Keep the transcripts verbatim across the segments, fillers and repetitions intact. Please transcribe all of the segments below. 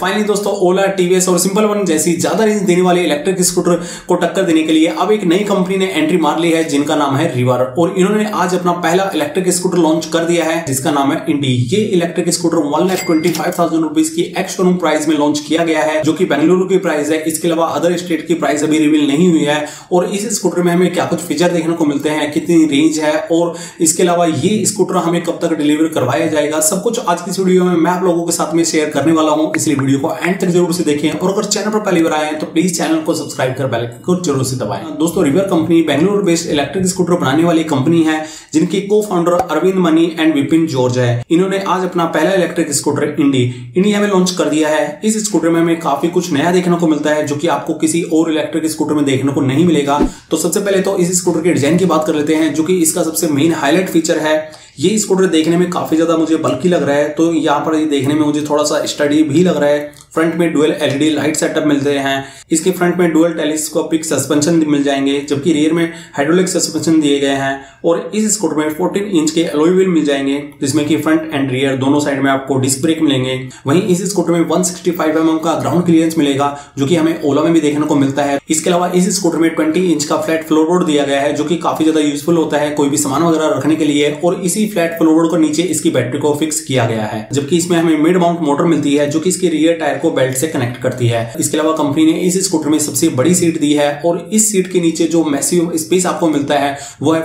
Finally दोस्तों ओला, TVS और Simple One जैसी ज्यादा रेंज देने वाले इलेक्ट्रिक स्कूटर को टक्कर देने के लिए अब एक नई कंपनी ने एंट्री मार ली है जिनका नाम है रिवर, और इन्होंने आज अपना पहला इलेक्ट्रिक स्कूटर लॉन्च कर दिया है जिसका नाम है इंडी। ये electric scooter one lakh twenty five thousand rupees की एक्स शोरूम प्राइस में लॉन्च किया गया है जो की बेंगलुरु की प्राइस है। इसके अलावा अदर स्टेट की प्राइस अभी रिवील नहीं हुई है। और इस स्कूटर में हमें क्या कुछ फीचर देखने को मिलते हैं, कितनी रेंज है और इसके अलावा ये स्कूटर हमें कब तक डिलीवर करवाया जाएगा, सब कुछ आज की इस वीडियो में मैं आप लोगों के साथ में शेयर करने वाला हूं, इसलिए वीडियो को एंड तक जरूर से देखें। और अगर चैनल पर पहली बार आए हैं तो प्लीज चैनल को सब्सक्राइब कर बेल आइकन को जरूर से दबाएं। दोस्तों River company Bengaluru based electric scooter बनाने वाली कंपनी है जिनके को फाउंडर अरविंद मनी एंड विपिन जॉर्ज है। इन्होंने आज अपना पहला इलेक्ट्रिक स्कूटर इंडी इंडिया में लॉन्च कर दिया है। इस स्कूटर में हमें काफी कुछ नया देखने को मिलता है जो कि आपको किसी और इलेक्ट्रिक स्कूटर में देखने को नहीं मिलेगा। तो सबसे पहले तो इस स्कूटर के डिजाइन की बात कर लेते हैं जो कि इसका सबसे मेन हाईलाइट फीचर है। ये स्कूटर देखने में काफी ज्यादा मुझे बल्कि लग रहा है, तो यहाँ पर ये देखने में मुझे थोड़ा सा स्टडी भी लग रहा है। फ्रंट में डुअल एलईडी लाइट सेटअप मिलते हैं, इसके फ्रंट में डुअल टेलीस्कोपिक सस्पेंशन मिल जाएंगे जबकि रियर में हाइड्रोलिक सस्पेंशन दिए गए हैं। और इस स्कूटर में चौदह इंच के अलॉय व्हील मिल जाएंगे जिसमें कि फ्रंट एंड रियर दोनों साइड में आपको डिस्क ब्रेक मिलेंगे। वहीं इस स्कूटर में एक सौ पैंसठ एम एम का ग्राउंड क्लियरेंस मिलेगा जो कि हमें ओला में भी देखने को मिलता है। इसके अलावा इस स्कूटर में बीस इंच का फ्लैट फ्लोरबोर्ड दिया गया है जो कि काफी ज्यादा यूजफुल होता है कोई भी सामान वगैरह रखने के लिए। और इसी फ्लैट फ्लोरबोर्ड को नीचे इसकी बैटरी को फिक्स किया गया है, जबकि इसमें हमें मिड माउंट मोटर मिलती है जो कि इसके रियर टायर को बेल्ट से कनेक्ट करती है। इसके अलावा कंपनी ने इस स्कूटर में सबसे बड़ी सीट दी है और इस सीट के नीचे जो मैसिव स्पेस आपको मिलता है वो है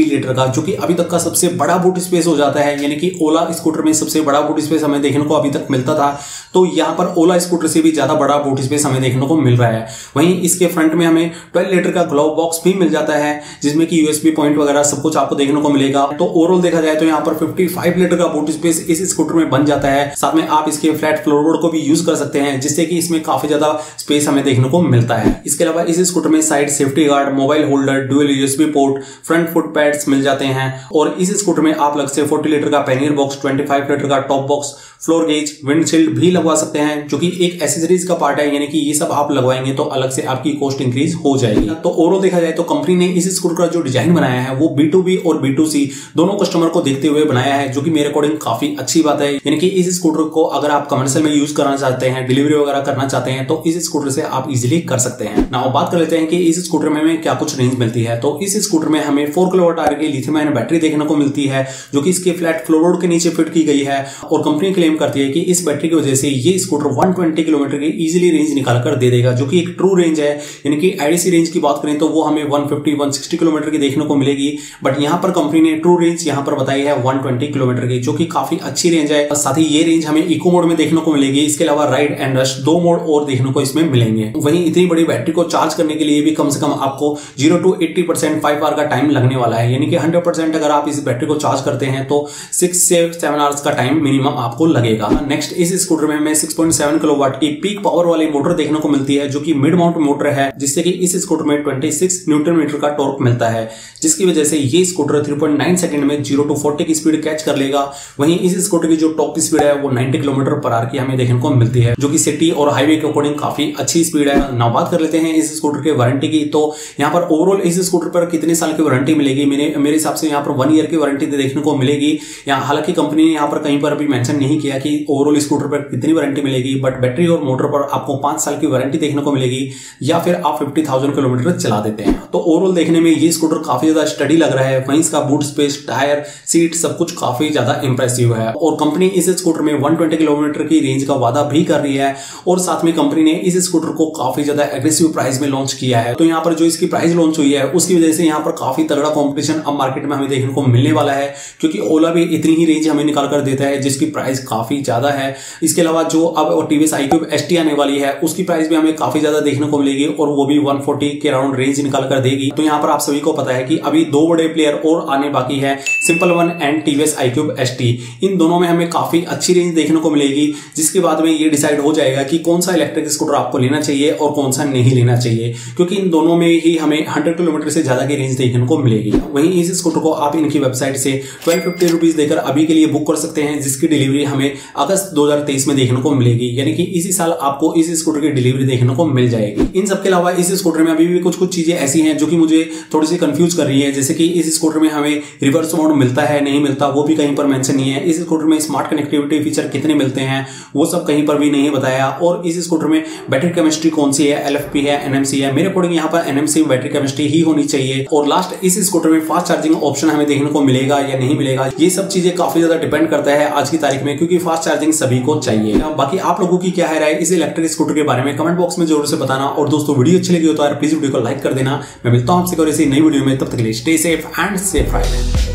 तैंतालीस लीटर का, जो कि अभी तक का सबसे बड़ा बूट स्पेस हो जाता है। यानी कि ओला स्कूटर में सबसे बड़ा बूट स्पेस हमें देखने को अभी तक मिलता था, तो यहाँ पर ओला स्कूटर से भी ज्यादा बड़ा बूट स्पेस हमें देखने को मिल रहा है। वहीं इसके फ्रंट में हमें बारह लीटर का ग्लोव बॉक्स भी मिल जाता है जिसमें कि यूएसबी पॉइंट वगैरह सब कुछ आपको देखने को मिलेगा। तो ओवरऑल देखा जाए तो यहाँ पर पचपन लीटर का बूट स्पेस इस स्कूटर में बन जाता है। साथ में आप इसके फ्लैट फ्लोरबोर्ड को भी यूज कर सकते हैं जिससे कि इसमें काफी ज्यादा स्पेस हमें देखने को मिलता है। इसके अलावा इस स्कूटर में side safety guard, mobile holder, dual USB port, front foot pads मिल जाते हैं। और इस स्कूटर में आप अलग से चालीस लीटर का पैनियर बॉक्स, पच्चीस लीटर का top box, floor gauge, windshield भी लगवा सकते हैं जो कि एक एसेसरीज का पार्ट है। यानी कि ये सब आप लगवाएंगे तो अलग से आपकी कॉस्ट इंक्रीज हो जाएगी। तो ओवरऑल देखा जाए तो कंपनी ने इस स्कूटर का जो डिजाइन बनाया है वो बी टू बी और बी टू सी दोनों कस्टमर को देखते हुए बनाया है जो कि मेरे अकॉर्डिंग काफी अच्छी बात है। यानी कि इस स्कूटर को अगर आप कमर्शियल में यूज करना चाहते हैं, डिलीवरी वगैरह करना चाहते हैं तो इस स्कूटर से आप इजिली कर सकते हैं। नाउ बात कर लेते हैं कि इस स्कूटर में हमें क्या कुछ रेंज मिलती है। तो इस स्कूटर में हमें फोर किलोवाट आवर की लिथियम आयन बैटरी देखने को मिलती है जो कि इसके फ्लैट फ्लोरबोर्ड के नीचे फिट की गई है। और कंपनी क्लेम करती है कि इस बैटरी की वजह से ये स्कूटर एक सौ बीस किलोमीटर की इजीली रेंज निकाल कर दे देगा जो कि एक ट्रू रेंज है। यानी कि आईडीसी रेंज की बात करें तो वो हमें एक सौ पचास एक सौ साठ किलोमीटर की देखने को मिलेगी, बट यहाँ पर कंपनी ने ट्रू रेंज यहाँ पर बताई है एक सौ बीस किलोमीटर की जो कि काफी अच्छी रेंज है। साथ ही ये रेंज हमें इको मोड में देखने को मिलेगी। इसके अलावा राइड एंड रश दो मोड और देखने को इसमें मिलेंगे। वहीं इतनी बड़ी बैटरी को चार्ज करने के लिए भी कम से कम आपको zero to eighty percent five hour का टाइम लगने वाला है। यानी कि हंड्रेड परसेंट अगर आप इस बैटरी को चार्ज करते हैं तो सिक्स से सेवन आवर्स का टाइम मिनिमम आपको लगेगा। नेक्स्ट इस स्कूटर में हमें छह पॉइंट सात किलोवाट की पीक पावर वाली मोटर देखने को मिलती है जो कि मिड माउंट मोटर है, जिससे कि इस स्कूटर में छब्बीस न्यूटन मीटर का टॉर्क मिलता है, जिसकी वजह से ये स्कूटर तीन पॉइंट नौ सेकंड में जीरो टू चालीस की स्पीड कैच कर लेगा। वहीं इस स्कूटर की जो टॉप स्पीड है वो नब्बे किलोमीटर पर आवर की हमें देखने को मिलती है जो कि सिटी और हाईवे के अकॉर्डिंग काफी अच्छी स्पीड है। नाउ बात कर लेते हैं इस स्कूटर के वारंटी की। तो यहाँ पर ओवरऑल इस स्कूटर पर कितने साल की वारंटी मिलेगी, मेरे मेरे हिसाब से यहाँ पर वन ईयर की वारंटी देखने को मिलेगी। यहाँ हालांकि कंपनी ने यहाँ पर कहीं पर भी मेंशन नहीं किया कि ओवरऑल स्कूटर पर कितनी वारंटी मिलेगी, बट बैटरी और मोटर पर आपको पांच साल की वारंटी देखने को मिलेगी या फिर आप पचास हज़ार किलोमीटर चला देते हैं। तो ओवरऑल देखने में ये स्कूटर काफी ज्यादा स्टडी लग रहा है। वहीं इसका बूट स्पेस, टायर, सीट सब कुछ काफी ज्यादा इंप्रेसिव है। और कंपनी इस स्कूटर में एक सौ बीस किलोमीटर की रेंज का वादा भी कर रही है। और साथ में कंपनी ने इस स्कूटर को काफी ज्यादा एग्रेसिव प्राइस में लॉन्च किया है। तो यहाँ पर जो इसकी प्राइस लॉन्च हुई है उसकी वजह से यहाँ पर काफी तगड़ा कॉम्पिटिशन अब मार्केट में हमें देखने को मिलने वाला है, क्योंकि ओला भी इतनी ही रेंज हमें निकाल कर देता है जिसकी प्राइस काफी ज्यादा है। इसके अलावा जो अब टीवीएस आईक्यूब एसटी आने वाली है उसकी प्राइस भी हमें काफी ज्यादा देखने को मिलेगी और वो भी एक सौ चालीस के अराउंड रेंज निकाल कर देगी। तो यहाँ पर आप सभी को पता है कि अभी दो बड़े प्लेयर और आने बाकी है, Simple One and TVS iQube ST. इन दोनों में हमें काफी अच्छी रेंज देखने को मिलेगी, जिसके बाद में ये डिसाइड हो जाएगा कि कौन सा इलेक्ट्रिक स्कूटर आपको लेना चाहिए और कौन सा नहीं लेना चाहिए, क्योंकि इन दोनों में ही हमें हंड्रेड किलोमीटर से ज्यादा की रेंज देखने को मिलेगी। वहीं इस स्कूटर को आप इनकी वेबसाइट से ट्वेल्व फिफ्टी रुपीज देकर अभी के लिए बुक कर सकते हैं, जिसकी डिलीवरी हमें अगस्त दो हजार तेईस में देखने को मिलेगी। यानी कि इसी साल आपको इस स्कूटर की डिलीवरी देखने को मिल जाएगी। इन सबके अलावा इस स्कूटर में अभी भी कुछ कुछ चीजें ऐसी हैं जो कि मुझे थोड़ी सी कंफ्यूज कर रही है, जैसे कि इस स्कूटर में हमें रिवर्स मोड मिलता है नहीं मिलता वो भी कहीं पर मेंशन नहीं है। इस स्कूटर में स्मार्ट कनेक्टिविटी फीचर कितने मिलते हैं वो सब कहीं पर भी भी नहीं बताया। और इस स्कूटर में बैटरी केमिस्ट्री कौन सी है, एलएफपी है, एनएमसी है, मेरे अकॉर्डिंग यहाँ पर एनएमसी बैटरी केमिस्ट्री ही होनी चाहिए। और लास्ट, इस स्कूटर में फास्ट चार्जिंग ऑप्शन हमें देखने को मिलेगा या नहीं मिलेगा, ये सब चीजें काफी ज्यादा डिपेंड करता है आज की तारीख में, क्योंकि फास्ट चार्जिंग सभी को चाहिए। बाकी आप लोगों की क्या है राय इस इलेक्ट्रिक स्कूटर के बारे में, कमेंट बॉक्स में जरूर से बताना। और दोस्तों वीडियो अच्छी लगी हो तो यार प्लीज वीडियो को लाइक कर देना। मैं मिलता हूं आपसे और ऐसी नई वीडियो में, तब तक के लिए stay safe and safe ride.